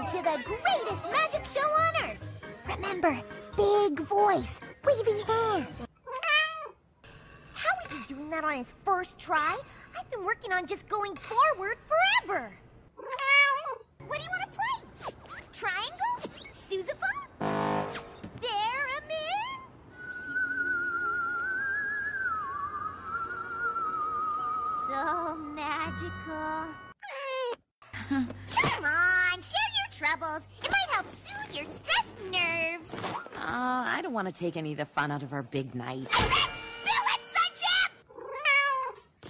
Welcome to the greatest magic show on Earth! Remember, big voice, wavy hands. How is he doing that on his first try? I've been working on just going forward forever! What do you want to play? Triangle? Sousaphone? Theremin? So magical. Come on, share your troubles. It might help soothe your stressed nerves. Oh, I don't want to take any of the fun out of our big night. I said, fill it, Sunship!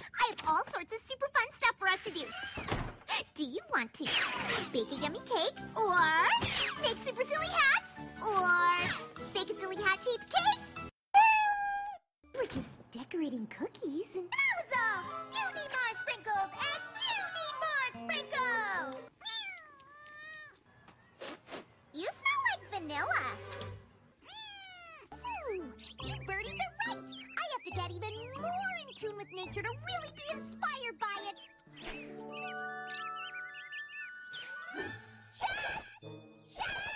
I have all sorts of super fun stuff for us to do. Do you want to bake a yummy cake, or make super silly hats, or bake a silly hat-shaped cake? We're just decorating cookies and... Bowser! You need more sprinkles, and you need more sprinkles! You smell like vanilla. Ooh, you birdies are right. I have to get even more in tune with nature to really be inspired by it. Chef! Chef!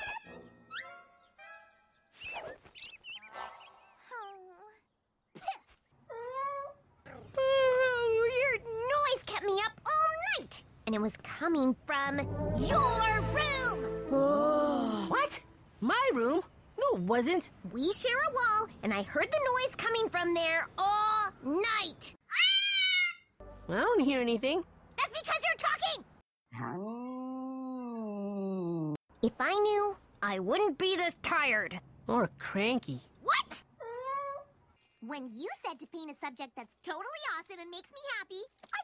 Oh, your noise kept me up all night. And it was coming from your room. What? My room? No, it wasn't. We share a wall, and I heard the noise coming from there all night. I don't hear anything. That's because you're talking. If I knew, I wouldn't be this tired. Or cranky. What? When you said to paint a subject that's totally awesome and makes me happy,